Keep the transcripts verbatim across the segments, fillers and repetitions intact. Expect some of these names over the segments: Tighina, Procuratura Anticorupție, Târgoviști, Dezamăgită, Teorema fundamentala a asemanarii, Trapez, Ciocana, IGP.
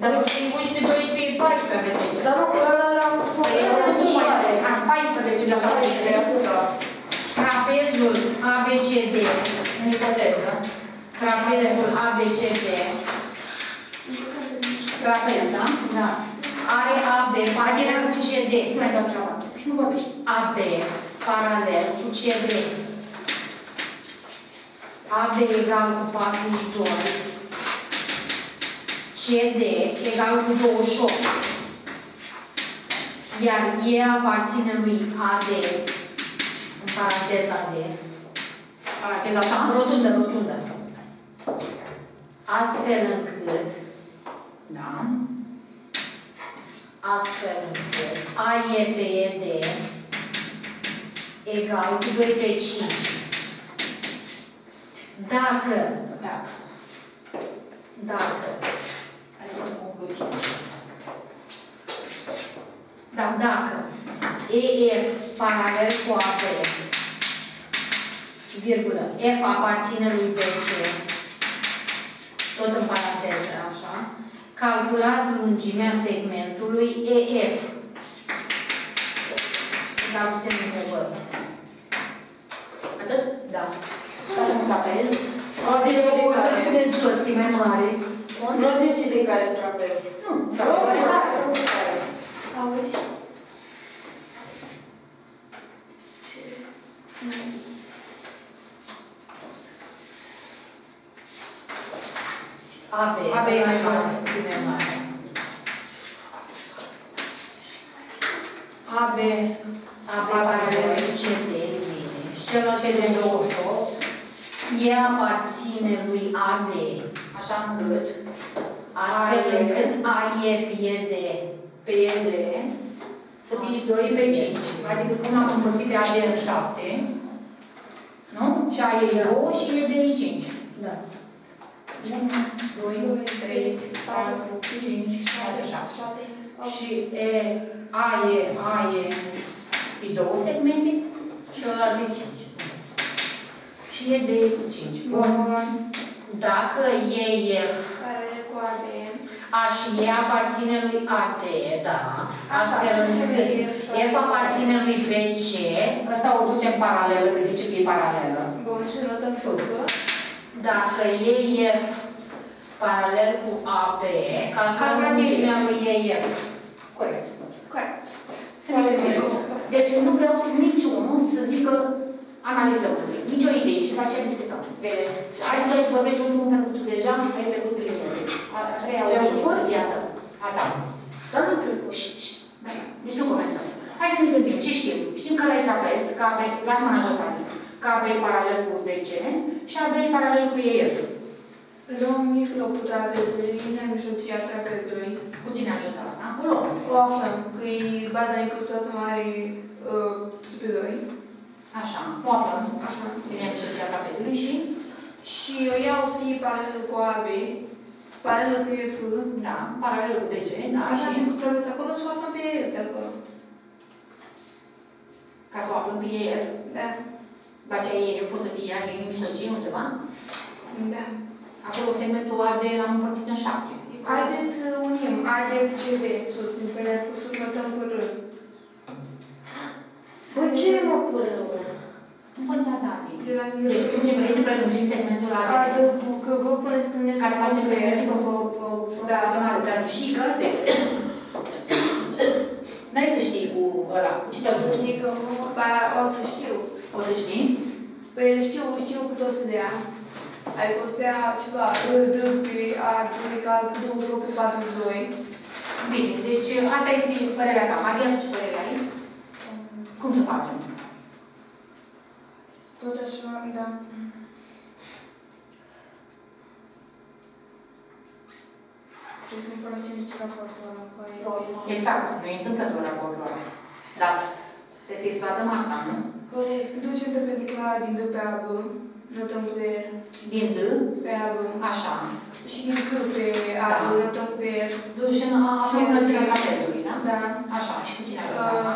Dar nu știi unsprezece, doisprezece, paisprezece. Dar nu, că ăla era un sumare. Am paisprezece, așa mai trecută. Trapezul A B C D. În ipoteză. Trapezul A B C D. Trapez, da? Da. Are A B paralel cu C D. Mai dau ceva. Nu vorbești. A B paralel cu C D. A B egal cu patruzeci și doi. C D egal cu douăzeci și opt. Iar E aparține lui A D. În paranteza A D. Paranteza așa? Rotundă, rotundă. Astfel încât, da? Astfel încât A E pe E D egal cu doi pe cinci. Dacă, dacă, dacă, da, dacă E F paralel cu A B, virgulă, F aparține lui B C, tot în paranteză, așa, calculați lungimea segmentului E F. Da, cu semnul de văd. Atât? Da. Facem un trapez. O să punem jos, e mai mare. Nu o să zici de care trapez. Nu. Auzi? A B, A B e mai jos, ține mare. A B, A B paralel cu C D, bine. Și celălalt C D douăzeci și opt. E aparține lui A D, așa încât, astfel încât A E P D, P D, să fie doi pe cinci. Adică cum am înfățit pe A D în șapte, nu? Și A E doi și E D e cinci. Da. unu, doi, trei, patru, cinci, șase, șapte. Și A E, A E, e două segmente și ăla de cinci. Și E D e cu cinci. Dacă E F A și E aparține lui A D, da. Astfel încât F aparține lui B C. Ăsta o ducem paralelă, că zice că e paralelă. Bun, și notăm făcă. Dacă E F paralel cu A B, calculăm lungimea lui E F. Corect. Corect. Deci nu vreau niciunul să zică analizăm. Nici o idee și facem discutăm. Bine. Ai vrei să vorbești unul pentru că deja ai trecut prin ele. A treia oară, iată. A ta. Dar nu trebuie. Deci nu comentăm. Hai să ne gândim. Ce știm? Știm că ai trapez, că avem... Lasă mâna jos, adică. Că A B e paralel cu B C și A B e paralel cu E F. Luăm mijlocul trapezului, linia mijlocie a trapezului. Cu cine ajută asta? Cu loc. O aflăm, că e baza incrustată mare pe doi. Așa, o aflăm. Așa. Linia mijlocie a trapezului și? Și eu iau să fie paralel cu A B, paralel cu E F. Da, paralel cu D C, da. Așa și cu trapez acolo și o aflăm pe E F de acolo. Ca să o aflăm pe E F? Da. Bacea e fost să fie agri în mijlocie undeva? Da. Acolo segmentul A D l-am împărțit în șapte. Haideți să unim A D cu C B sus, întâlnesc cu sus, notăm cu R. Să ce mă cu R? Nu contează A D. Deci tu ce vrei să prelungim segmentul A D? A D cu C B până să întâlnesc cu R. Ca să facem segmentul proporțional. Dar și că astea. N-ai să știi cu ăla. Cu ce te-au să știi că o să știu. O să știi? Păi știu, știu cât o să dea. Adică o să dea ceva. D, P, A, D, egal cu douăzeci și opt, patruzeci și doi. Bine, deci asta este părerea ta. Maria, nu știu părerea ei? Cum să facem? Tot așa, da. Trebuie să ne folosim niște raportul ăla. Exact, nu e întâmplător raportul ăla. Dar trebuie să exploatăm asta, nu? Corect. Ducem perpendiculara din D pe A B, notăm cu E. Din D pe A B. Așa. Și din C pe A B, notăm cu E. Ducem în A B înălțimea trapezului, da? Da. Așa. Și cu cine ajutăm asta?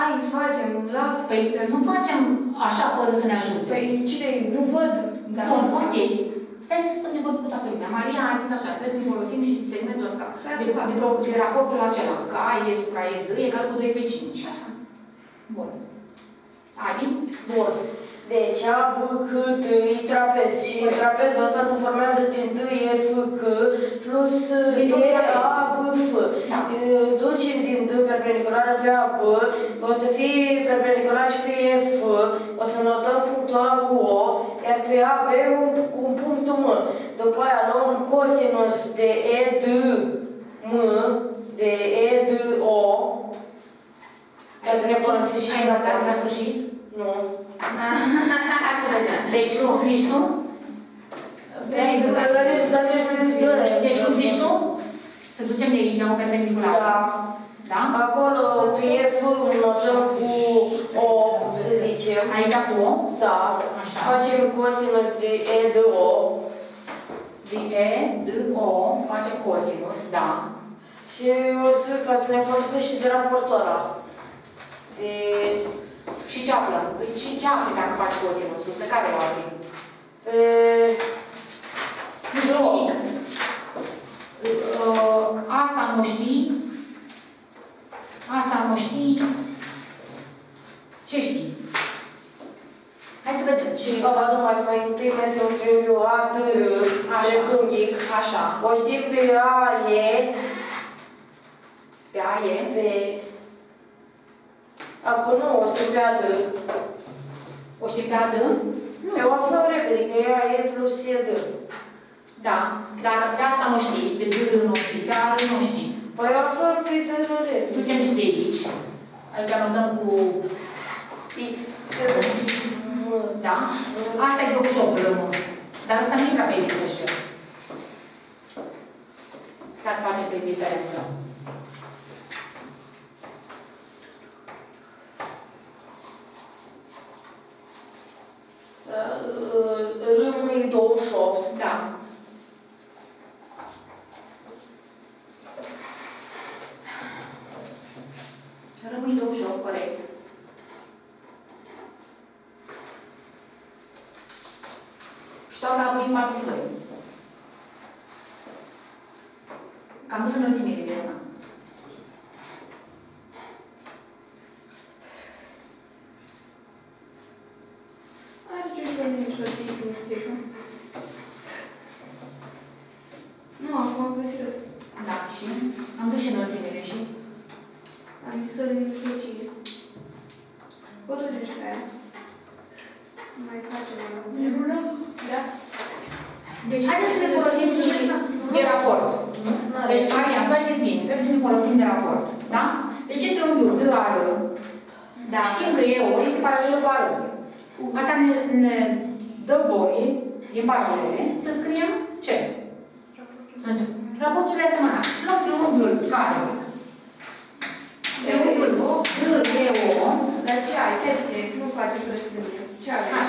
Ai, facem, lasă. Păi nu facem așa fără să ne ajute. Păi cine, nu văd. Bun, ok. hai să stăm de văd cu toată lumea. Maria a zis așa, trebuie să folosim și segmentul ăsta. De raportul acela, K e supra E, D egal cu doi pe cinci. Așa. Bun. Ani? Bun. Deci A, B, C, T, I, trapez. Și trapezul ăsta se formează din D, E, F, C, plus E, A, B, F. Ducem din D perpendiculară pe A, B, o să fie perpendicular și pe E, F, o să notăm punctul A cu O, iar pe A, B cu un punct M. După aia luăm cosinus de E, D, M, de E, D, O. Ca să ne folosim și... Ai învățat la sfârșit? Nu. Deci nu zici tu? Deci nu zici tu? Să ducem de aici, o perpendiculară. Da. Acolo, E, F, notăm cu O, să zicem. Aici cu O? Da. Facem cosinus de E, D, O. De E, D, O, facem cosinus, da. Și o să, ca să ne folosim și de raportul ăla. De... Și ce aflăm? Păi și ce afli dacă faci cosinusul? Pe care o afli? Pe... Nu știu nimic. Asta nu știi. Asta nu știi. Ce știi? Hai să vedem. Și baba, nu mai întâi mergem între eu, A, D, R, rectunghic. Așa. O știi pe A, E. Pe A, E? Pe... Acum nu, o știi pe A D. O știi pe A D? Nu. Eu aflăm repede, că ea e plus E, D. Da. Dacă pe asta nu știi, pe D, nu știi, pe A D nu știi. Păi eu aflăm pe D, D, D. Ducem și de aici. Aici anotăm cu... X. Da? Asta e workshop-ul rău. Dar asta nu e trapezul așa. Ca să facem pe diferență. Rămâi douăzeci și opt, da. Rămâi douăzeci și opt, corect. Știu că am luat patruzeci și doi. Cam dus înălțimile de viața. Nu, acum am pus rău. Da, și? Am dus și înălțimile și? Am zis-o de mijlocie. O ducem și pe aia. Mai facem o rând. E bună? Da. Deci, haideți să ne folosim de raport. Deci, Maria, tu ai zis bine. Trebuie să ne folosim de raport. Da? Deci, între un dur, dă ară. Știm că eu este paralelă cu ară. Asta ne dă voie, din paralele, să scriem ce? Raportul de asemănare. Și luăm triunghiul care? Triunghiul D E O. Dar ce ai? Terce. Nu face fără să gândim. Ce ai?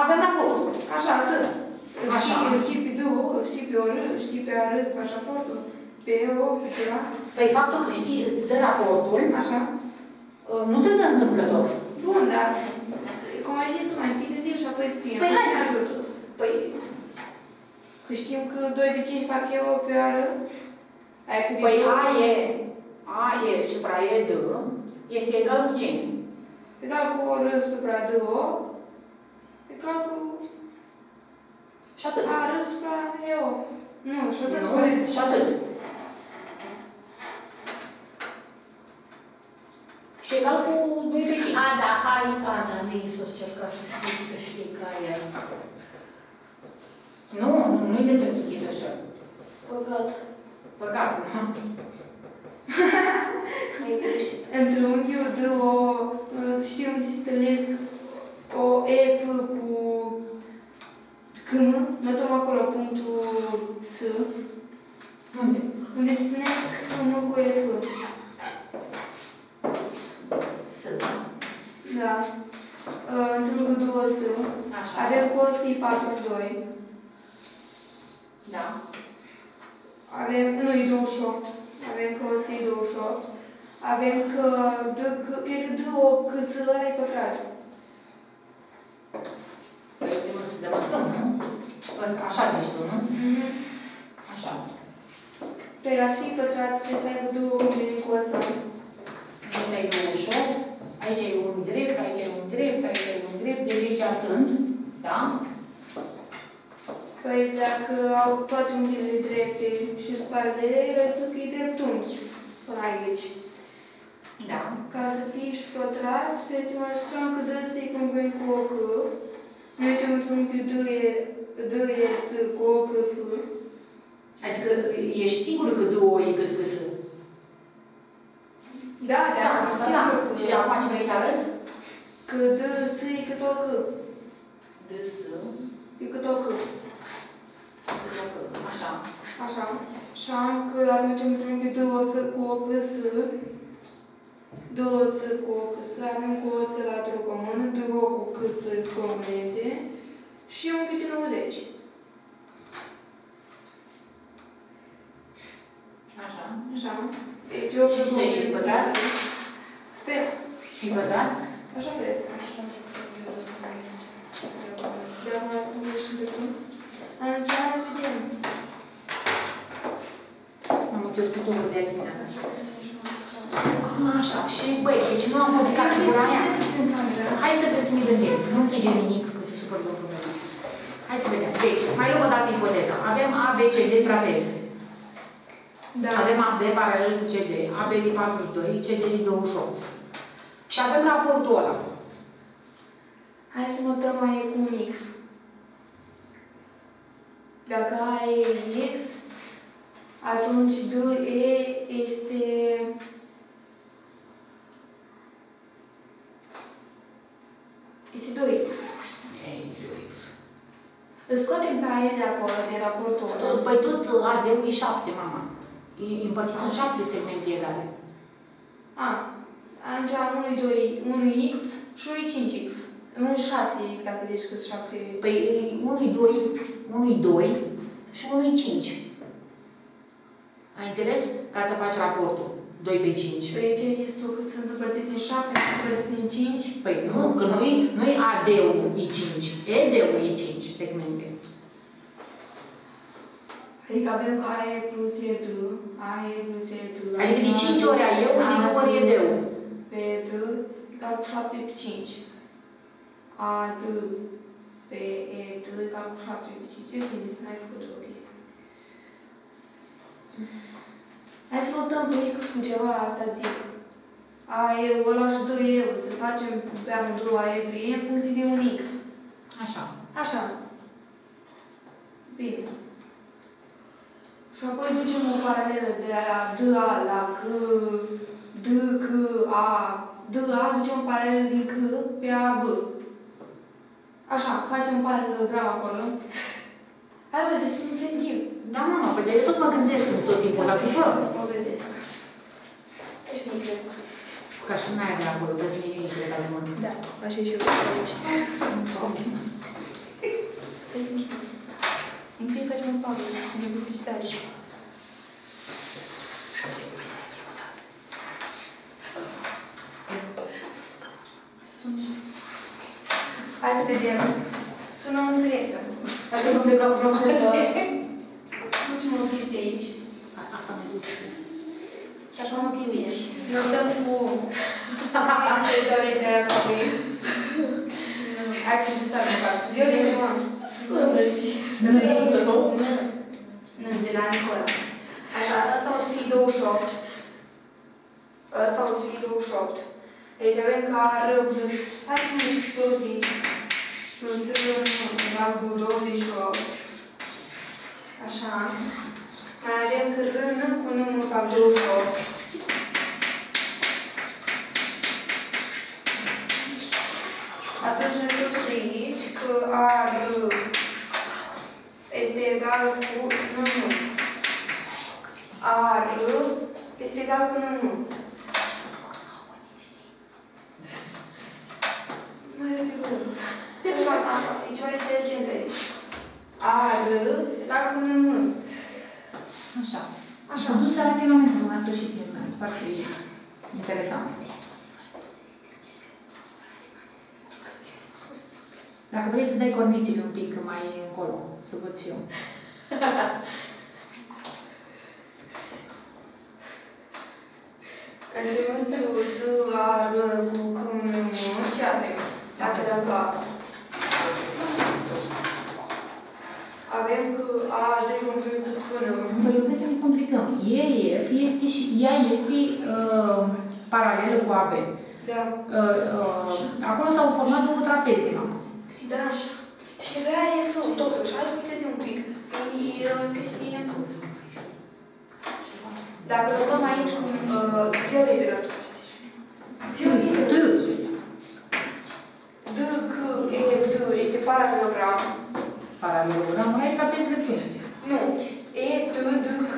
Avem raportul. Așa, atât. Știi pe D O, știi pe O R, știi pe A R, pe pașaportul, pe E O, pe ceva. Păi faptul că știi, îți dă raportul, așa, nu te dă întâmplător. Bun, dar cum ai zis tu mai întâi, gândim și apoi scriem. Păi hai, ne ajută. Păi... Că știm că doi pe cinci fac eu o pe ară. Păi A e, A e supra E, D, este egal cu ce? Egal cu O, R supra D, O, egal cu... Și atât. A, R supra E, O. Nu, și atât, corect. Și atât. Și egal cu doi pe cinci. A, da, A e A, da, nu e sus cel ca să știți că știi că e... Nu, nu-i de tot închis așa. Păcat. Păcat. Mai greșit. Între unghiul D, O, știu unde se întâlnesc o F cu câmă. Notăm acolo punctul S. Unde? Unde se întâlnesc câmă cu F. S. Da. Între unghiul D, O, S. Așa. Avem cosii patruzeci și doi. Da. Avem, nu, e douăzeci și opt. Avem că o să e douăzeci și opt. Avem că, cred că dă o căsă la pătrat. Păi, trebuie să demonstrăm, nu? Așa Așa. doi la sfârșit pătrat trebuie să aibă două unghiuri în coză. Aici e opt, aici e un drept, aici e un drept, aici e un drept, deci aici sunt, da? Păi dacă au toate unghiurile drepte și spardelele, arătă că e drept unghi până aici. Da. Ca să fie și pătrat, trebuie să mă că trebuie să-i combin cu o C. Noi ce mă pe D e S cu o C F. Adică ești sigur că două e cât că S? Da, da. Da, și de acum ce vrei să arăți? Că D, S e cât o C. D, S e cât o C. Așa. Așa. Și am că dacă noi ce mă pe D cu o C S, două să cu o căsă, avem cu o săraturi comună, două cu căsă comune și un pic de nouăzeci. Așa. Așa. Deci eu și stai și pătrat? Sper. Și pătrat? Așa cred. Așa. Dar mă răspunde și pe cum? Aceea să vedem. Am uite-o scutorul de azi minea. Așa, și băi, deci nu am modificat figura mea. Hai să vedem de timp. Nu strige nimic, că se supără problema. Hai să vedem. Deci, mai luăm o dată ipoteza. Avem A B C D trapez. Da. Avem A B paralel cu C D. A B e patruzeci și doi, C D e douăzeci și opt. Și avem raportul ăla. Hai să notăm mai cu un X. Dacă A e X, atunci D E este... Este doi X. Ei, doi X. Îți scotem pe aia de acolo, de raportul ăla. Păi tot A D-ul e șapte, mama. E împărțit în șapte segmente egale. A, atunci am unu doi, unu X și unu cinci X. unu șase X, dacă zici că sunt șapte. Păi unu doi, unu doi și unu cinci. Ai înțeles? Ca să faci raportul. doi pe cinci. Păi ce zici tu că sunt împărțit în șapte, sunt împărțit în cinci? Păi nu, că nu-i A D-ul e cinci, E D-ul e cinci segmente. Adică avem că A E plus E D, A E plus E D. Adică de cinci ori A E-ul, de nouă ori E D-ul. Pe D, egal cu șapte pe cinci. A D pe E D, egal cu șapte pe cinci. E bine, ai făcut o chestie. Hai să notăm pe X cu ceva, asta zic. A, eu, ăla și doi eu. Să facem pe amândouă A, eu, doi eu, în funcție de un X. Așa. Așa. Bine. Și apoi ducem o paralelă de la D A la C, D, C, A. D A ducem o paralelă din C pe A, B. Așa, facem paralelogram acolo. Hai, bă, deci nu gândim. Da, mama, păi eu tot mă gândesc tot timpul, dar fă. Mă gândesc. Deci mă gândesc. Ca și n-aia de acolo, că sunt liniștile care mă gândesc. Da, așa e și eu aici. Sunt oameni. Îți închid. Închid facem o pauză, de publicitate. Hai să vedem. Sună un grecă. Hai să mă duc la profesor. Ducem o chestie aici. Asta mă duc. Și așa mă chimici. Ne-o dăm cu... Ziorei care a copii. Hai că nu s-a apucat. Ziorei nu am. Nu, de la Nicola. Așa, ăsta o să fie douăzeci și opt. Ăsta o să fie douăzeci și opt. Deci avem ca rău. Hai să nu știu soluții. Nu se rău cu douăzeci și opt. Așa. Mai avem că rână cu numărul fac douăzeci și opt. Atunci ne tot aici că A R este egal cu numărul. A R este egal cu numărul. Mai rădicul. E ceva inteligent aici. A R egal cu N M. Așa. Așa. Nu se arate la momentul la sfârșit din mai. Foarte interesant. Dacă vrei să dai cornițele un pic mai încolo, să văd și eu. Triunghiul D A R cu câmul ce avem? Lateral patru. Avem că A triunghiul cu câmul. Păi eu cred că ne complicăm. E F este și ea este uh, paralelă cu A B. Da. Uh, uh, acolo s-au format două trapeze. Da. Și rea e F, totuși. Hai să credem un pic. E o chestie. Dacă luăm aici cu ți o literă. Ți o literă. D, C, E, D. Este paralelogram. Paralelogram? Nu e ca pe drepturi. Nu. E, D, D, C.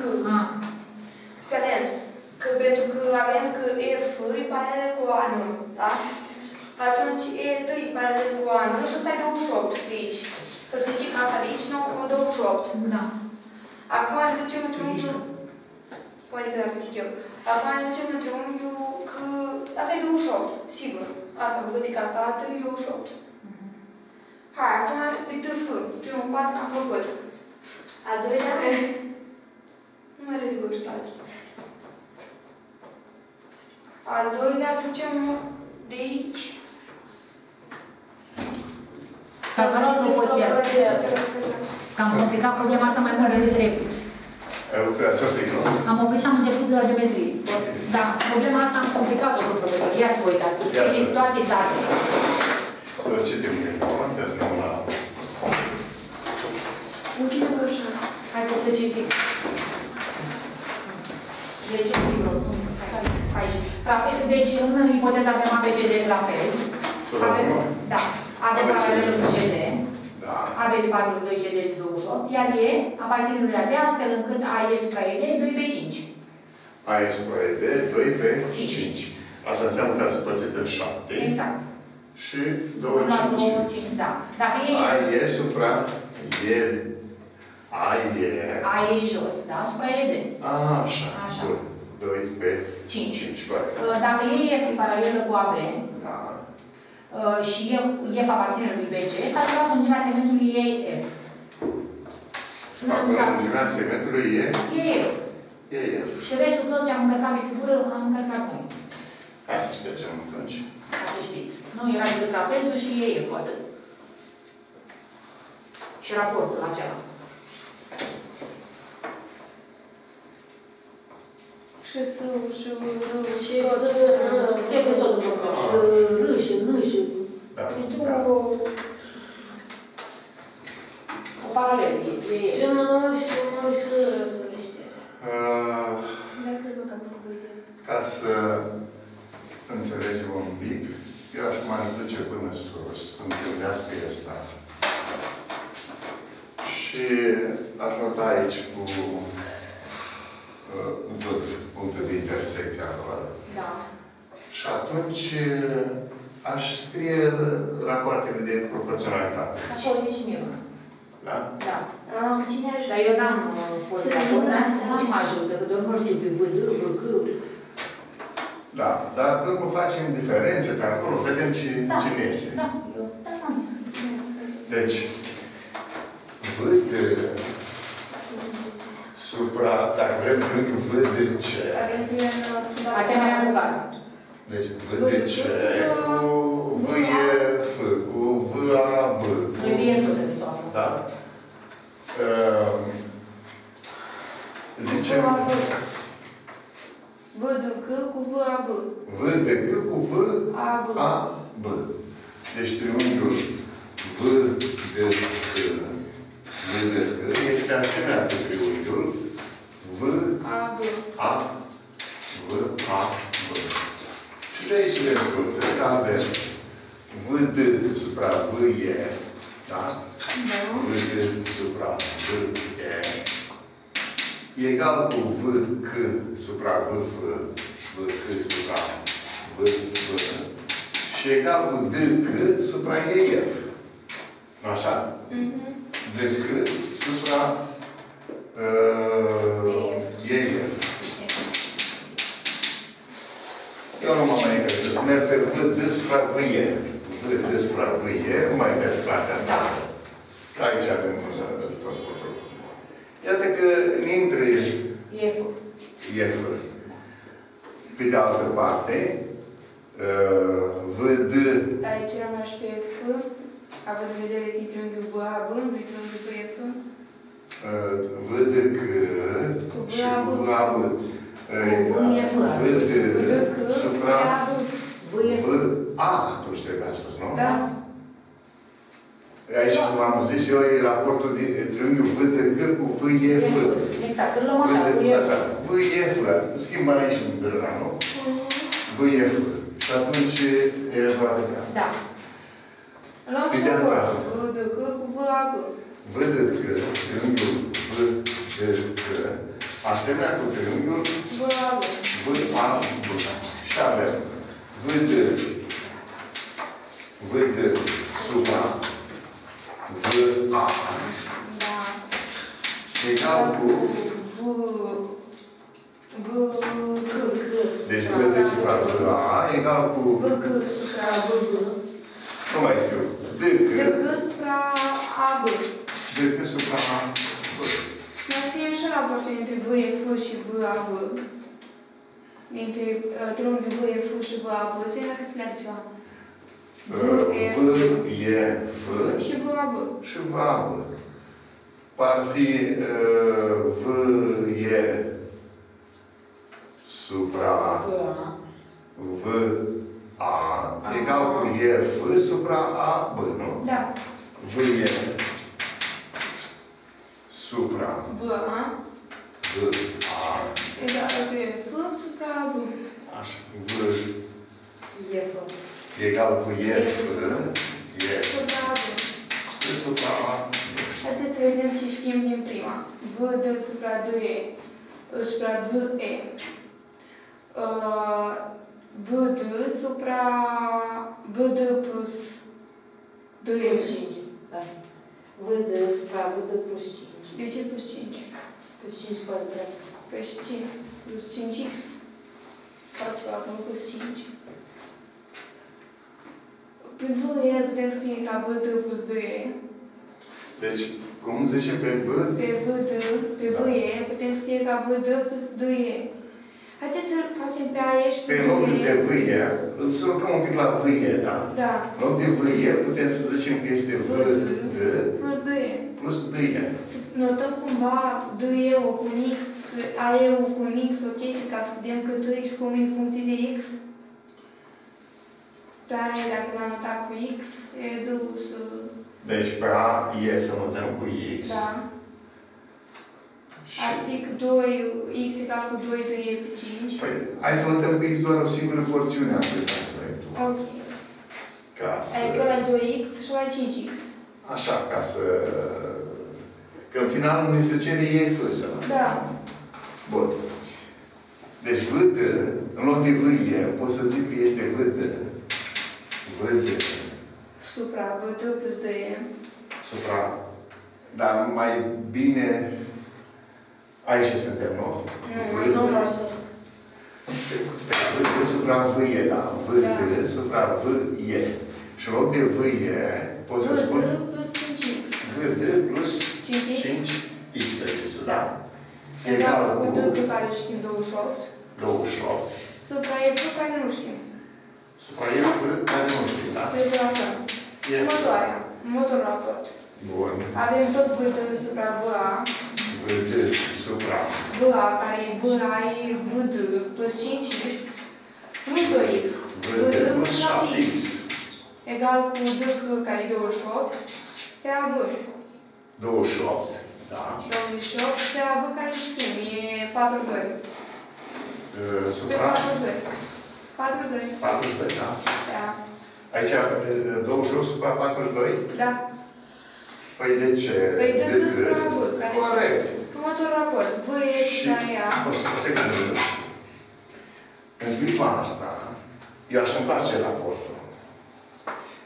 Fii atent. Că pentru că avem că E, F e paralel cu A, nu. Da? Atunci E, D e paralel cu A, nu. Și ăsta e douăzeci și opt de aici. Că ducem asta de aici, nouă, douăzeci și opt. Da. Acum ne ducem într-un... Poate că dacă zic eu. Acum ne ducem în triunghiul că... Asta e douăzeci și opt, sigur. Asta, vă zic asta, atât douăzeci și opt. Hai, acum pe T F. Primul pas n-am făcut. Al doilea? Nu mai ridică și tare. Al doilea ducem de aici. S-a luat proporția. Am complicat problema asta mai mult de drept. Am oprit și am început de la geometrie. Da, problema asta am complicat-o cu profesor. Ia să vă uitați, să scriem toate datele. Să citim din comentează una. Mulțumim că așa. Hai să citim. Deci, trapezul, deci în ipoteză avem A B C D trapez. Da, avem paralelul cu C D. A B de patruzeci și doi, C D de douăzeci și opt, iar E aparține lui A B, astfel încât A E supra E D doi pe cinci. A E supra E D doi pe cinci. Asta înseamnă că ați împărțit în șapte. Exact. Și două, cinci. Da. A E supra E. A E. A E jos, da? Supra E D. Așa. Așa. doi pe cinci. Dacă E este paralelă cu A B, și F aparține lui B C, ca să luăm lungimea segmentului E F. Lungimea segmentului E F. Și restul tot ce am încărcat pe figură, am încărcat noi. Hai să știți ce am atunci. Ca să știți. Nu, era de trapezul și E F, atât. Și raportul acela. Și să și râ, și să trebuie tot după că și râ, și nu, și o paralelă. Și nu, și nu, și râ, să le ștere. Ca să înțelegem un pic, eu aș mai duce până sus, întâlnească ăsta. Și aș nota aici cu punctul de intersecție acolo. Da. Și atunci aș scrie rapoartele de proporționalitate. Așa o zici mie. Da? Da. Cine aș... Dar eu n-am fost acolo, nu mă ajută, că doar nu știu pe V D, V C. Da, dar când nu facem diferențe pe acolo, vedem cine este. Da, da, da. Deci, V D... supra, dacă vrem, triunghiul V de C. Asemenea cu V. Deci V de C cu V e F, cu V A B. V e F, da? Zicem... V de C cu V A B. V de C cu V A B. Deci triunghiul V de C. V de C este asemenea cu triunghiul V, A, B. A, V, A, B. Și de aici rezultă că avem V D supra V, E, da? V D supra V, E, egal cu V, C supra V, F, V, C supra V, F, și egal cu D, C supra E, F. Așa? D, C supra E F. Eu nu mă mai interesez. Merg pe V D supra V E. V D supra V E. Nu mai merg partea asta. Că aici avem o zonă. Iată că ne intre E F. E F. Pe de altă parte, văd... Aici rămași pe F, având în vedere că e triunghiul B, având, nu e triunghiul pe F. Văd că... și cu V, având. Văd că... supra... văd A, atunci trebuia spus, nu? Da. Aici, cum am zis eu, e raportul din triunghiul V D G cu V E F. Exact, îl luăm așa, V E F. V E F, schimbăm aici în nu? V E F. Și atunci e rezolvată. Da. Luăm și raportul V D G cu V A G. V D G, triunghiul V D G, asemenea cu triunghiul V A G. V A G. Și avem V D G, V D G sub A, V A. Da. Egal cu... V... V... C... Deci V D supra V A egal cu... V C supra V B. Nu mai știu. D C supra A B. D C supra A B. Noi scriem și raportul dintre V F și V A B. Dintre triunghiul V F și V A B. Să vedem dacă se leagă ceva. V, E, F și V A B. Par fi V, E supra V, A egal cu E, F supra A, B, nu? Da. V, E supra B, A egal cu E, F supra B. Așa. V, E, F egal cu E, F, E, supra A. Și atât să vedem ce știm din prima. V, D, supra D, E, supra V, E. V, D, supra V, D, plus D, E. V, D, supra V, D, plus cinci. De ce plus cinci? Plus cinci pătrat. Plus cinci. Plus cinci X. Facem acum plus cinci. Pe V, E putem scrie ca V, D, plus D, E. Deci, cum zice pe V? Pe V, D, pe V, E putem scrie ca V, D, plus D, E. Haideți să facem pe A, E și pe V, E. Pe locul de V, E, îl surprăm un pic la V, E, da? Da. În loc de V, E putem să zicem că este V, D, plus D, E. Plus D, E. Să notăm cumva D, E-ul cu X, A, E-ul cu X, o chestie ca să vedem cât X cum e în funcție de X. Doar E dacă l-am notat cu X, E dublu să... Deci pe A, E să notăm cu X. Da. Și... ar fi doi X egal cu doi, doi E cu cinci. Păi, hai să notăm cu X doar o singură porțiune a proiectul. Ok. Ca să... adică la doi X și la cinci X. Așa, ca să... că în final nu se cere E fâsă. Da. Bun. Deci V D, în loc de V E, pot să zic că este V D. V D. Supra V D plus D E. Supra. Dar mai bine... aici suntem, nu? Nu, nu, nu. V D supra V E, da. V D supra V E. Și în loc de V E, pot să spun... V D plus cinci X. V D plus cinci X, să zic, da. Egal cu D, care știm douăzeci și opt. douăzeci și opt. Supra F, care nu știm. Supra E, care nu știu, da? Exact. Următoarea. Următorul raport. Bun. Avem tot V D supra V A. V D supra V A, care e V A, e V D plus cinci X. Nu doi X. V D plus șapte X. Egal cu D, care e douăzeci și opt, pe A B. douăzeci și opt, da. douăzeci și opt, pe A B, care se schimbă, e patru B. Supra? Pe patru B. patruzeci și doi. patruzeci și doi, da? Da. Aici douăzeci și opt supra patruzeci și doi? Da. Păi de ce? Păi de cât supra V, care este următorul raport. V E supra ea. O secundă. În clipa asta, eu aș întoarce raportul.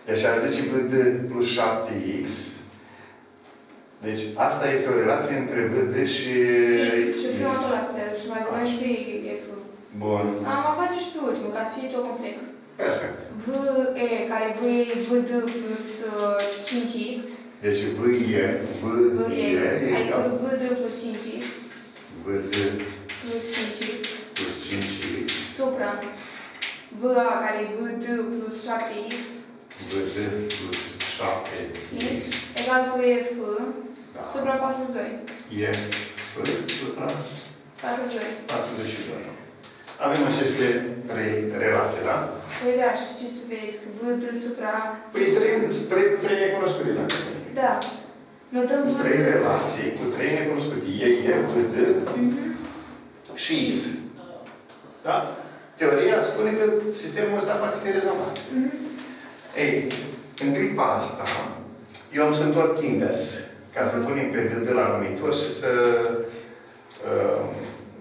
Deci ar zice V D plus șapte X. Deci asta este o relație între V D și X. Și prima dată, și mai băgăm și pe F. Bun. Am a face și pe ultimul, ca să fie tot complex. Perfect. V, E, care V, E, V, D, plus cinci X. Deci V, E, V, E, adică V, D, plus cinci X. V, D, plus cinci X. Plus cinci X. Supra pătrat, va care e vd plus șapte x, vz plus șapte x egal cu f supra patruzeci și doi. E supra patruzeci și doi. Avem aceste trei relații, da? Păi da, și ce să vezi? Că vd supra... Păi trei necunoscute, da? Da. Trei relații cu trei necunoscute. E, e, vd și x. Da? Teoria spune că sistemul ăsta poate fi rezolvat. Ei, în clipa asta, eu am să întorc invers. Ca să punem pe vd la numitor și să...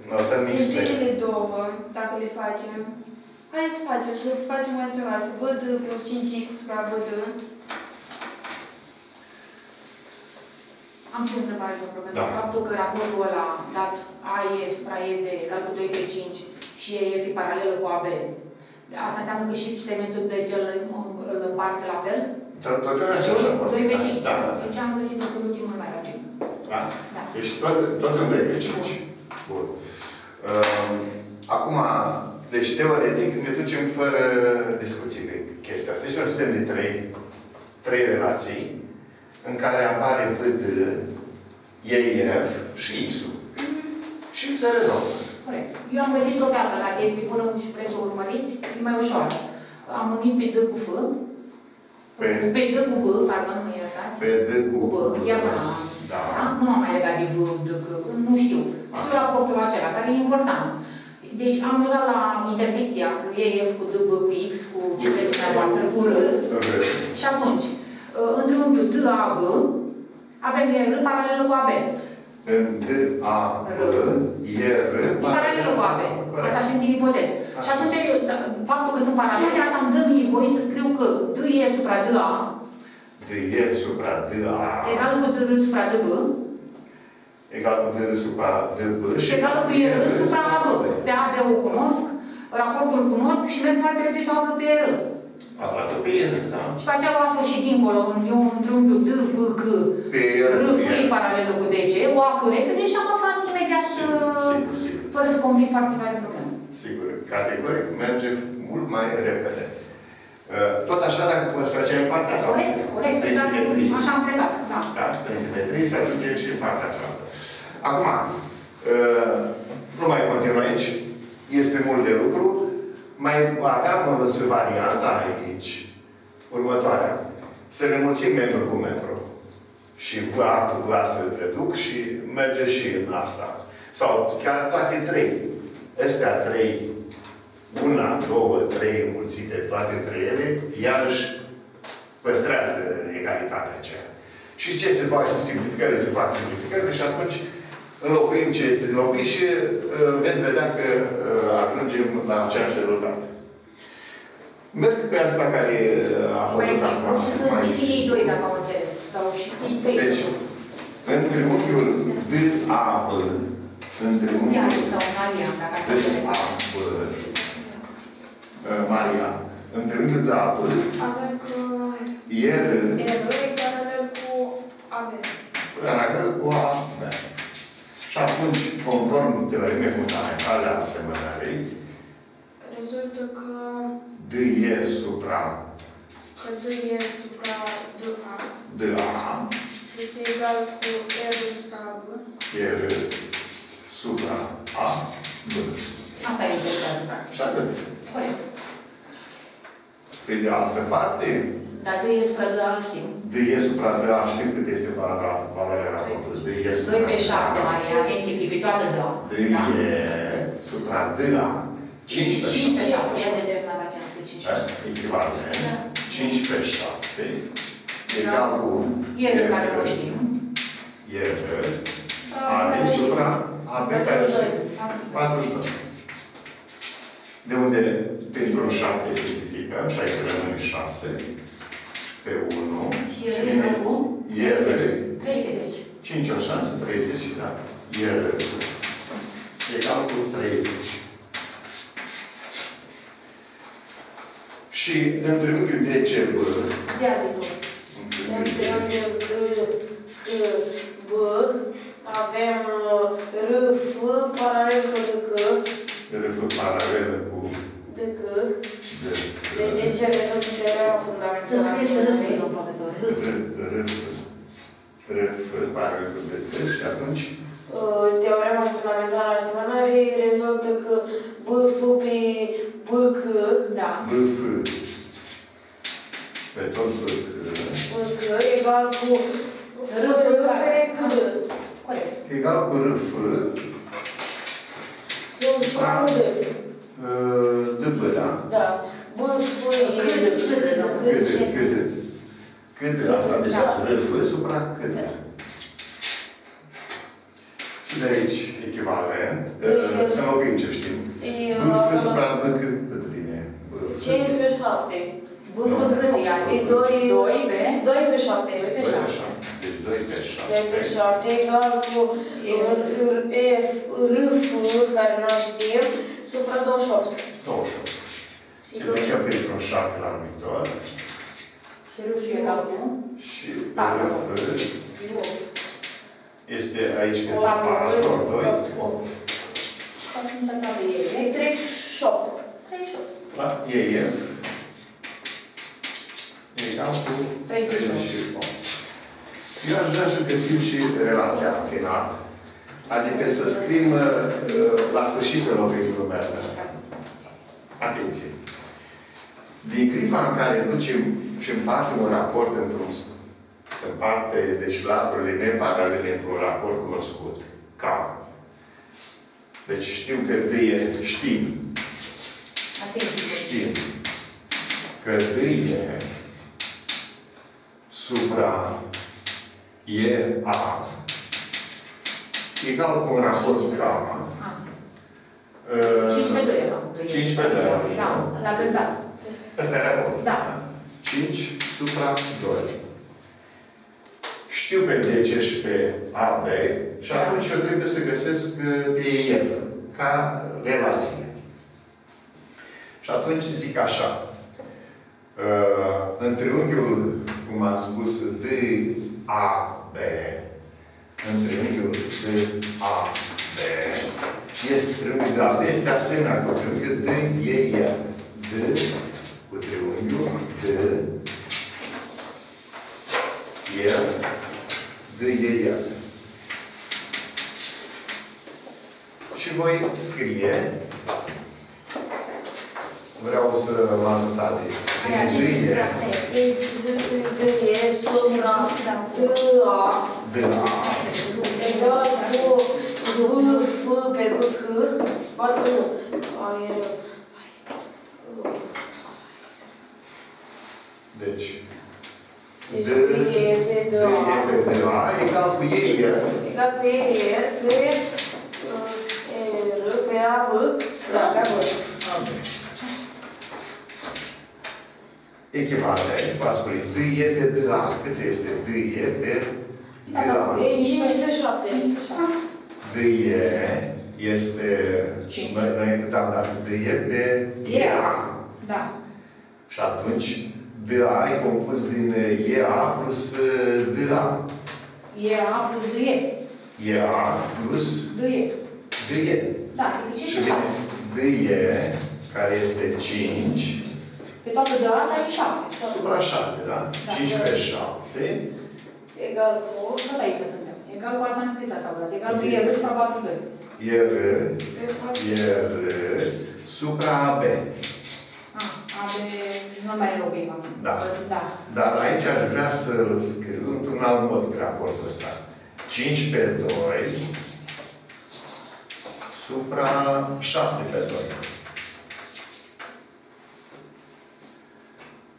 notăm x. Din primele două, dacă le facem, haideți să facem, să facem altceva. Să văd plus cinci x supra vd. Am pus întrebare, domnul profesor. Da. Faptul că raportul ăla dat ae supra ed egal cu doi pe cinci și e fi paralelă cu ab. Asta înseamnă că și segmentul de gel îl împarte la fel? Toate ori așa așa. doi pe cinci. Da, da. Deci am găsit o soluție mult mai rapid. Da. Deci tot în doi pe cinci. Bun. Acum, deci teoretic ne ducem fără discuții pe chestia asta. Deci un sistem de trei, trei relații în care apare vd, e f și x-ul. Și se rezolvă. Corect. Eu am găsit o dată la chestii până și vreți să o urmăriți, e mai ușor. Am unit pe d cu f, pe d cu b, pardon, nu mă iertați, pe d cu b, iar nu am mai legat de v, d, c, nu știu. Și raportul acela, care e important. Deci am luat la intersecția cu e f, cu d, cu x, cu dumneavoastră, cu r. Și atunci, în triunghiul d, a, b, avem e r paralelă cu ab. În d, a, b, e r paralelă cu ab. Asta și în dilipotet. Și atunci, faptul că sunt paralele, asta îmi dă mie voie să scriu că d, e supra d, a. D, e supra d, a. Egal cu d, r supra d, b. Egal cu d supra db și egal cu e r supra ab. Pe ab o cunosc, raportul îl cunosc și merg foarte repede și o aflu pe r. Aflată pe r, da. Și pe aceea o aflu și dincolo, în triunghiul d, v, c, r, f, paralelă cu dg, o aflu repede și am aflat imediat fără să complic foarte mare probleme. Sigur, categoric merge mult mai repede. Tot așa, dacă poți face în partea asta. Corect, corect. Așa am plecat, da. Da, prin simetrie se ajunge și în partea asta. Acum, nu mai continuă aici, este mult de lucru. Mai aveam însă varianta aici, următoarea. Să ne mulțim metru cu metru. Și va cu va să reduc și merge și în asta. Sau chiar toate trei. Astea trei, una, două, trei mulțite, toate trei ele, iarăși păstrează egalitatea aceea. Și ce se face? Simplificările se fac simplificările și atunci înlocuim ce este înlocuit și uh, veți vedea că uh, ajungem la aceeași rezultat. Merg pe asta care a hotărât acum. Și sunt și ei doi, dacă am înțeles. Deci, în triunghiul d a b, în triunghiul d a b, Maria, în triunghiul d a b, e r paralel cu ab. Paralel cu ab. Și atunci, conform teoremei fundamentale a asemanarii, rezultă că d e supra că d e supra d a d a este egal cu r supra b r supra a b. Asta e interesant. Și atât. Corect. Pe de altă parte, dar d e supra d a nu știm. D e supra d a știm cât este valoarea raportului. doi pe șapte, Maria, atenție, privitoare d a. D e supra d a. cinci pe șapte. Ia dezernat dacă am scris cinci pe șapte. Echivalent. cinci pe șapte. Egal cu... E de care nu știm. E de... A de supra... A pe care știm. patruzeci și doi. De unde... Pentru un șapte simplificăm, și aici rămâne șase pe unu. Și rămâne cu? E treizeci. cinci ori șase, treizeci, da? E egal cu treizeci. Și în triunghiul de ce b? De-a b avem r f paralel cu d c. R f paralel cu decât de legea pentru teorema fundamentală a asemanarii. Și atunci? Teorema fundamentală a asemanarii rezolvă că bf pe bc, da. Bf pe tot bc. Bc egal cu rf pe g. Corect. Egal cu rf. Sunt facultă. Dâmbă, da? Da. Bun, spune, câte, câte, câte, asta deja, răfă, supra, câte. Și de aici, echivalent, să înlocuim ce știm. Răfă, supra, cât bine. cinci pe șapte. Bunfă, câte, doi pe șapte. Deci doi pe șapte egal cu râfă, care nu știm, supra douăzeci și opt. douăzeci și opt. Și deci aveți un șapte la numitor. Și rușii egal cu? Și este aici câte patru, doi, opt. treizeci și opt. La E F egal cu treizeci și opt. Eu aș vrea să găsim și relația finală. Adică să scrim la sfârșit să locuim lumea asta. Atenție! Din clipa în care ducem și împartem un raport într-un în parte, deci laturile neparalele într-un raport cunoscut. Ca. Deci știm că D e știm. Atenție. Știm. Că D e supra e A egal cu un raport cu gamma. cinci pe doi era. cinci pe doi era. Da, la gândat. Asta era raportul. Da. cinci supra doi. Știu pe D C și pe A B și atunci eu trebuie să găsesc D E F ca relație. Și atunci zic așa. În triunghiul, cum am spus, D A B, în triunghiul D A B, este triunghiul de A B, este asemenea cu triunghiul D E F. D cu triunghiul D E F. D E F. Și voi scrie, vreau să mă anunț atenție. D E F. D E F supra D A. Egal cu F pe B C. Parcă nu. Deci D E pe D A egal cu E R. Egal cu E R pe R pe A B. Da, pe A B. Echivalent, v-a spune D E pe D A. Cât este D E pe D A? cinci pe șapte. D E este... Noi cât am dat? D E pe E A. Da. Și atunci D A e compus din E A plus D A. E A plus D E. E A plus D E. D E. Da, cinci pe șapte. D E, care este cinci. Pe toată de asta e șapte. Supra șapte, da? cinci pe șapte. Egal cu... Tot aici suntem. Egal cu asta am scris asta. Egal cu E R supra patruzeci și doi. E R supra A B. Ah, A B nu mai e locuim acum. Da. Dar aici aș vrea să-l scriu într-un alt mod raportul ăsta. cinci pe doi supra șapte pe doi.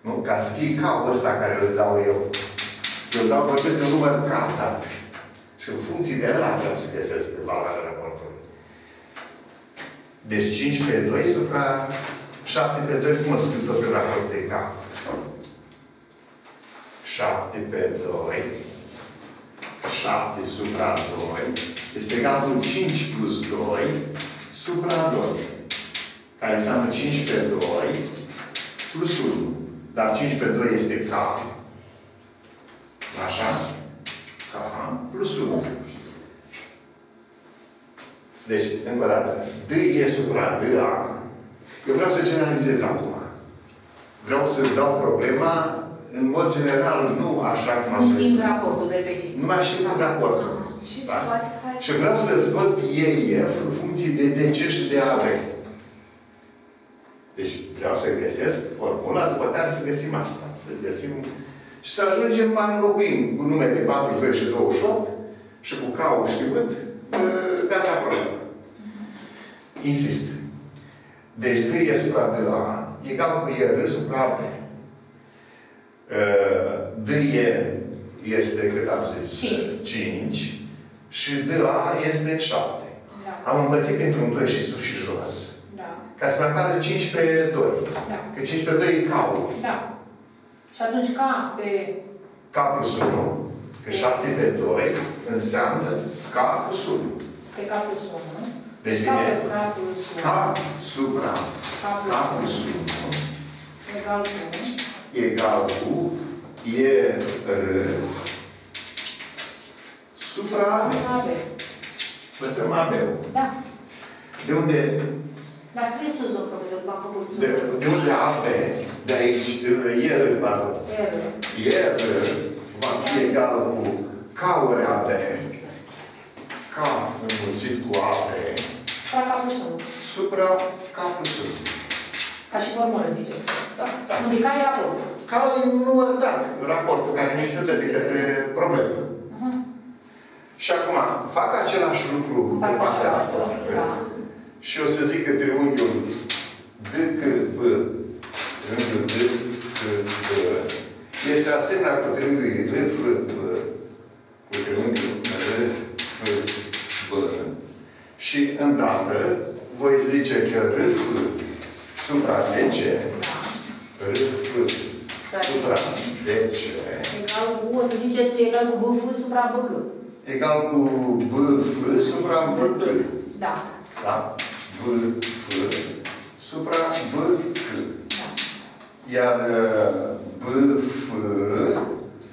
Nu? Ca să fie capul ăsta care îl dau eu. Eu dau proiect de număr captat. Și în funcție de ăla trebuie să găsesc pe valoarea raportului. Deci cinci pe doi supra șapte pe doi, cum îl scriu tot în raport de cap? șapte pe doi. șapte supra doi. Este egal cu cinci plus doi supra doi. Care înseamnă cinci pe doi plus unu. Dar cinci pe doi este K. Așa? K plus unu. Deci, încă o dată, D E supra D A Eu vreau să generalizez acum. Vreau să dau problema în mod general, nu așa cum am spus. Știind raportul de pe cei. Numai știind raportul. Da? Și vreau să-ți văd E I F în funcție de D C și de A V. Deci vreau să găsesc formula, după care să găsim asta. Să găsim... Și să ajungem, înlocuim cu nume de patruzeci și doi și douăzeci și opt și cu caul știut, data problemă. Insist. Deci D supra de la A egal cu R supra B. D este, cât am zis, cinci. Și de la A este șapte. Da. Am împărțit pentru un doi și sus și jos. Da. Ca să mai apară cinci pe doi. Da. Că cinci pe doi e caul. Da. Și atunci K pe... K plus unu. Că șapte pe doi înseamnă K plus unu. Pe K plus unu. Deci vine K supra K plus unu egal cu egal cu E R supra A B. Lăsăm A B-ul. Da. De unde? Dar scrisul o problemă, am făcut. De unde A B? De aici, E R, pardon. E R va fi egal cu K ori A B. K înmulțit cu A B. Supra K plus unu. Supra K plus unu. Ca și formulă, ziceți. Da, da. Unde K e raportul. K e numărul dat. Raportul care ne se dă de către problemă. Și acum, fac același lucru pe partea asta. Și o să zic că triunghiul D C B este asemenea cu triunghiul R F B cu triunghiul R F B. Și îndată voi zice că R F supra D C R F supra D C egal cu, o să ziceți, egal cu B F supra B G. Egal cu B F supra B T. Da. Da? B F supra B T. Da. Iar B F...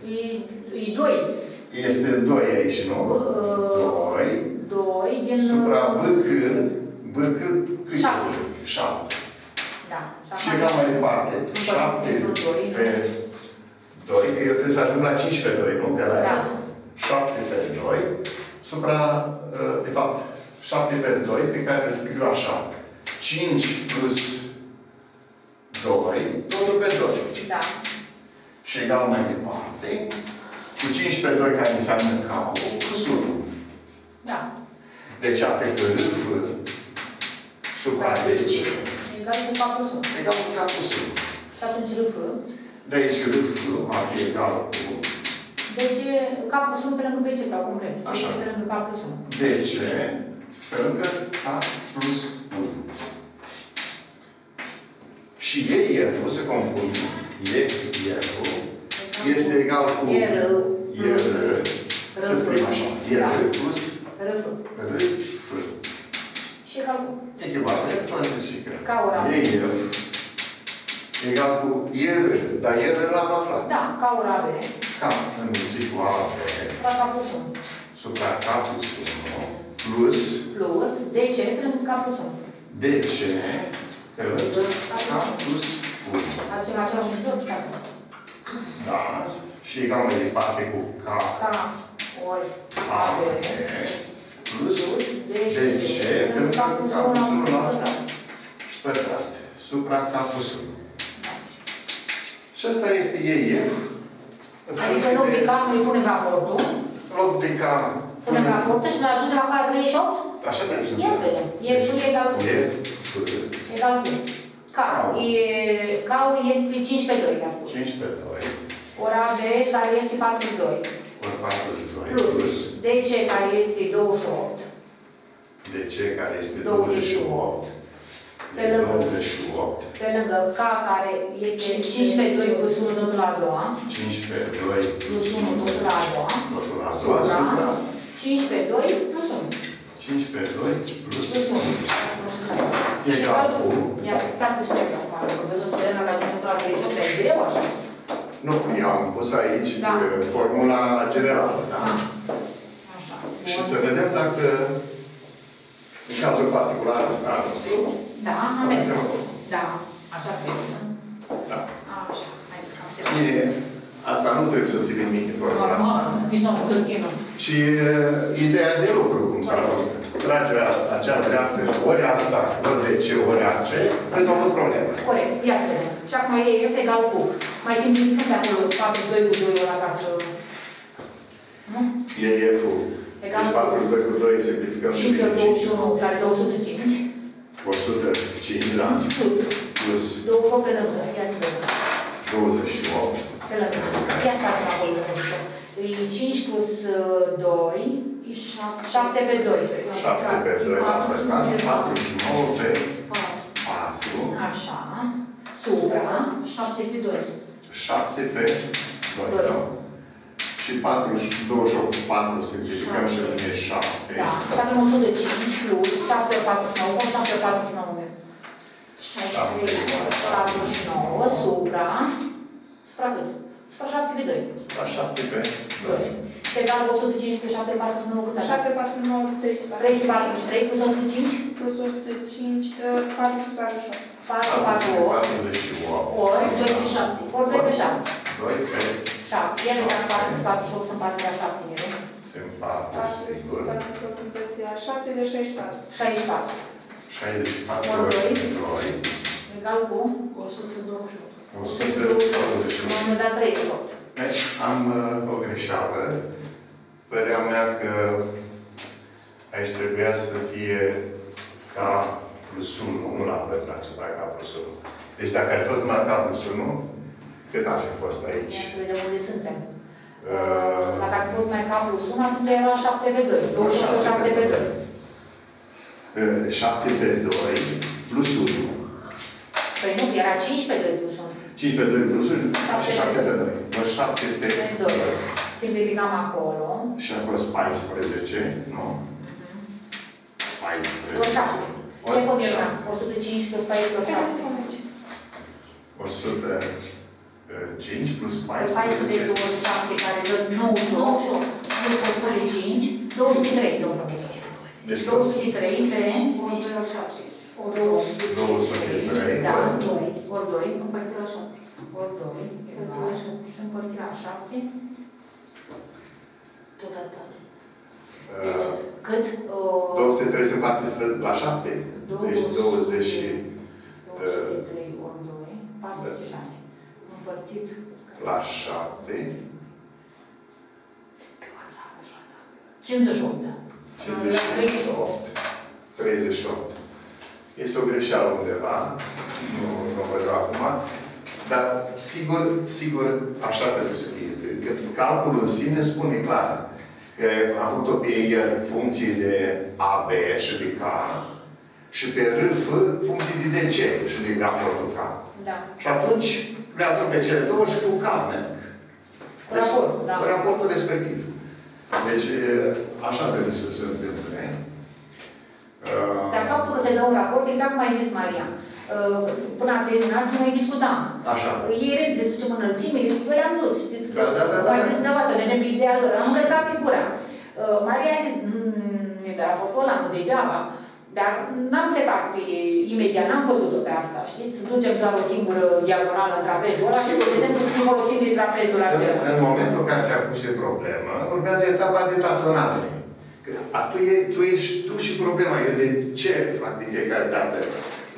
E doi. Este doi aici, nu? doi. doi. Supra B C. B C cât este? șapte. Da. Și egal mai departe. șapte pe doi. Eu trebuie să ajung la cinci pe doi, nu? Da. șapte pe doi, supra, de fapt, șapte pe doi, pe care îl scriu așa. cinci plus doi, totul pe doi. Da. Și egal mai departe, cu cinci pe doi, care înseamnă K, plus unu. Da. Deci, atât pe R F, supra zece. Egal cu K plus unu. Egal cu K plus unu. Și atunci R F. De aici R F ar fi egal cu... Deci, K plus unu pe lângă B C, sau cum vreți. Așa. Pe lângă K plus unu. D C pe lângă K plus unu. Și E F-ul se compune. E F-ul este egal cu... E R. Să scriem așa. E R plus... R F. R F. Și egal cu... Echivalent, faceți și că... K ori A B. E F egal cu E R. Dar E R l-am aflat. Da, K ori A B. K înmulțit cu A B supra K plus unu supra K plus unu plus plus D C pe lângă K plus unu D C pe lângă K plus unu. Aducem același lucru? Da. Și egal mai departe cu K ori A B plus D C pe lângă K plus unu la pătrat supra K plus unu. Și asta este E F. Adică loc de K îi punem raportul. Loc de K. Punem raportul și ne ajunge la care treizeci și opt? Așa trebuie să ne ajungem. E F egal cu egal cu K. K-ul este cinci pe doi, mi-a spus. cinci pe doi. Ori A B, care este patruzeci și doi. Ori patruzeci și doi. Plus D C, care este douăzeci și opt. D C, care este douăzeci și opt. Pe lângă pe lângă K, care este cinci pe doi plus unu totul la a doua. cinci pe doi plus unu totul la a doua. Totul la a doua supra cinci pe doi plus unu. cinci pe doi plus unu. Egal cu... Mi-a putut cu știu că am văzut să vedem la ajungetul la treizeci și opt, e greu așa? Nu, eu am pus aici formula generală, da? Așa. Și să vedem dacă... În cazul particular ăsta, da, am mers. Da, așa trebuie. Da. Așa, hai că așteptăm. Asta nu trebuie să ținem minte formula asta. Nici nu o ținem. Și ideea de lucru, cum s-a făcut. Tragerea acea dreaptă, ori asta, ori de ce, ori a ce, rezolvă problema. Corect, ia să vedem. Și acum e F egal cu. Mai simplificați acolo patruzeci și doi cu doi ăla ca să... Nu? E F-ul. Deci patruzeci și doi cu doi simplificăm și cinci ori douăzeci și unu, care dă o sută cinci. o sută cinci, da? Plus. Plus. douăzeci și opt pe lângă, ia să vedem. douăzeci și opt. Pe lângă. Ia stați acolo pe lângă. E cinci plus doi. șapte pe doi. șapte pe doi, la păcat, patruzeci și nouă pe patru. Așa. Supra, șapte pe doi. șapte pe doi, da. Și douăzeci și opt, patru, simplificăm și e șapte. Da, și avem o sută cinci plus șapte pe patruzeci și nouă, șapte pe patruzeci și nouă. șapte pe patruzeci și nouă, supra, supra cât? Supra șapte pe doi. Supra șapte pe doi. Se dau o sută cinci pe șapte pe patruzeci și nouă, cât așa? șapte pe patruzeci și nouă, trei pe patruzeci și trei, plus o sută cinci? Plus o sută cinci, patru pe patruzeci și opt. patru pe patruzeci și opt. Ori doi pe șapte. Ori doi pe șapte. doi pe șapte. Iar dacă patru pe patruzeci și opt sunt patru pe șapte, nu? Sunt patru pe patruzeci și opt împărțit la șapte de șaizeci și patru. șaizeci și patru. șaizeci și patru. Ori doi. Egal cu? o sută douăzeci și opt. o sută douăzeci și opt. M-am dat treizeci și opt. Deci am uh, o greșeală. Părerea mea că aici trebuia să fie K plus unu, nu la pătrat, supra K plus unu. Deci dacă ar fi fost numai K plus unu, cât ar fi fost aici? Ia să vedem unde suntem. Uh, dacă ar fi fost mai K plus unu, atunci era șapte pe doi. douăzeci și opt, șapte pe doi. șapte pe doi plus unu. Păi nu, era cincisprezece pe doi plus unu. cincisprezece pe doi plus unu și șapte pe doi. Ori șapte pe doi. Simplificam acolo. Și a fost paisprezece, nu? paisprezece. Ori șapte. Ce vom ierta? o sută cinci plus paisprezece, șapte. o sută cinci plus paisprezece. Ori șapte, care dă nouăzeci și opt. Plus o sută cinci. două sute trei, domnul profesor. Deci două sute trei pe... Ori doi ori șapte. Ori două sute trei. Da, doi. Ori doi, împărțit la șapte. Ori doi, împărțit la șapte. Împărțit la șapte. Tot atât. Deci, cât? două sute trei se bate la șapte. Deci douăzeci și trei ori doi, patruzeci și șase. Împărțit la șapte. cincizeci și opt. treizeci și opt. Este o greșeală undeva. Nu o văd acum. Dar sigur, sigur, așa trebuie să fie. Calculul în sine spune clar că am avut-o pe funcții de A B și de K și pe R F funcții de D C și de raportul K. Da. Și atunci le adun pe cele două și cu K merg. Raport, da. Raportul respectiv. Deci așa trebuie să se întâmple. Dar faptul că se dă un raport, exact cum ai zis, Maria. Până ați terminat, noi discutam. Așa. Ieri, de ducem înălțime, eu le-am dus, știți? Da, da, da. Mai zis dumneavoastră, mergem pe ideea lor. Am învățat figura. Maria a zis, e de raportul ăla, nu degeaba. Dar n-am plecat pe imediat, n-am văzut-o pe asta, știți? Ducem doar o singură diagonală în trapezul ăla și să vedem cum se folosim din trapezul acela. În momentul în care te-a pus de problemă, urmează etapa de tatonare. Tu ești tu și problema. Eu de ce fac de fiecare dată?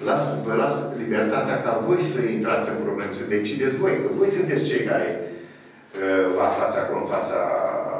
Las, vă las libertatea ca voi să intrați în probleme, să decideți voi, că voi sunteți cei care uh, vă aflați acolo în fața